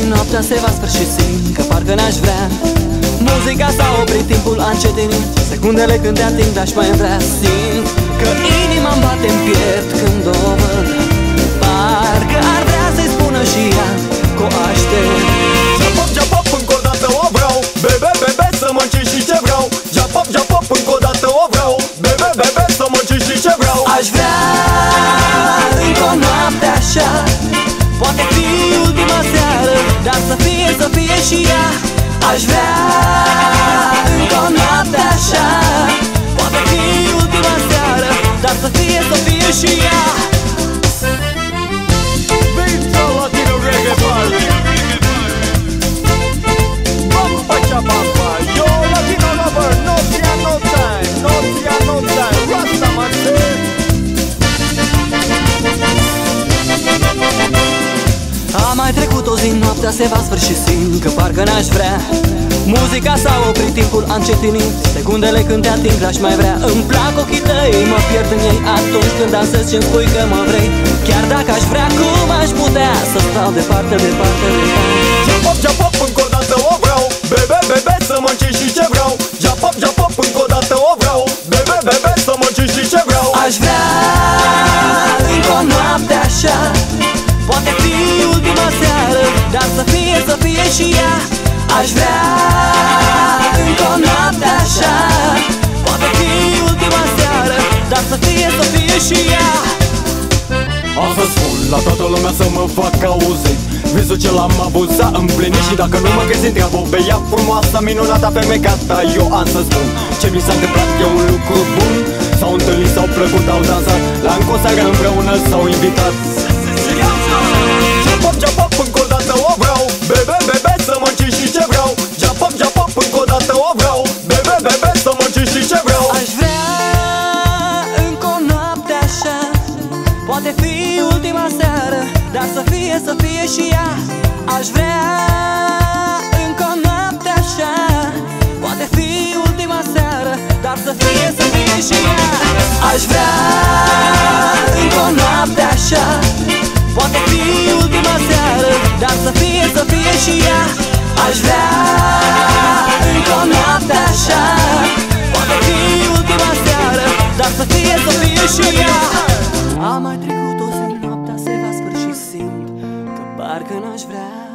Prin noaptea se va sfârși, simt că parcă n-aș vrea. Muzica s-a oprit, timpul a încetinit, secundele când te ating, aș mai vrea. Simt că inima-mi bate în piept când o văd, parcă ar vrea să-i spună și ea că o aștept. Jap-op, jap-op, încă o dată o vreau, bebe, bebe, să mănânci și ce vreau. Jap-op, jap-op, încă o dată o vreau, bebe, bebe, să mănânci și ce vreau. Aș vrea încă o noapte așa, poate fi ultima seară, dar să fie și ea. Aș vrea încă o noapte așa, poate fi ultima seară, dar să fie și ea. Vito Latino Reggae Party, bam, pacha, bam, pa. Yo Latino lover, noția, no time, noția, no time, rasta, mate. A mai trecut o zi, noaptea se va sfârși, simt că parcă n-aș vrea. Muzica s-a oprit, timpul a încetinit, secundele când te ating, l-aș mai vrea. Îmi plac ochii tăi, mă pierd în ei atunci când dansez și-mi spui că mă vrei. Chiar dacă aș vrea, cum aș putea să stau departe, departe de ea. Jap-op, jap-op, încă o dată o vreau, bebe, bebe, să mănânci și ce vreau. Jap-op, jap-op, încă o dată o vreau, bebe, bebe, să mănânci și ce vreau. Aș vrea încă o noapte așa, poate fi ultima seară, dar să fie și ea. Aș vrea încă o noapte așa, poate fi ultima seară, dar să fie și ea. O să spun la toată lumea să mă fac auzit, visul ce l-am avut s-a împlinit. Și dacă nu mă crezi, întreabă pe ea frumoasă, minunata femeie ca ta. Eu am să spun ce mi s-a întâmplat, e un lucru bun. S-au întâlnit, s-au plăcut, au dansat, la încă o seară împreună s-au invitat. Jap-op, jap-op, încă o dată o vreau, bebe, bebe, să mănânci și ce vreau. Jap-op, jap-op, încă o dată o vreau, bebe, bebe, să mănânci și ce vreau. Aș vrea încă o noapte așa, poate fi ultima seară, dar să fie și ea. Aș vrea încă o noapte așa, poate fi ultima seară, dar să fie și ea. Aș vrea încă o noapte așa, poate fi ultima seară, dar să fie și ea. Aș vrea încă o noapte așa, poate fi ultima seară, dar să fie și ea. A mai trecut o zi, noaptea se va sfârși, simt că parcă n-aș vrea.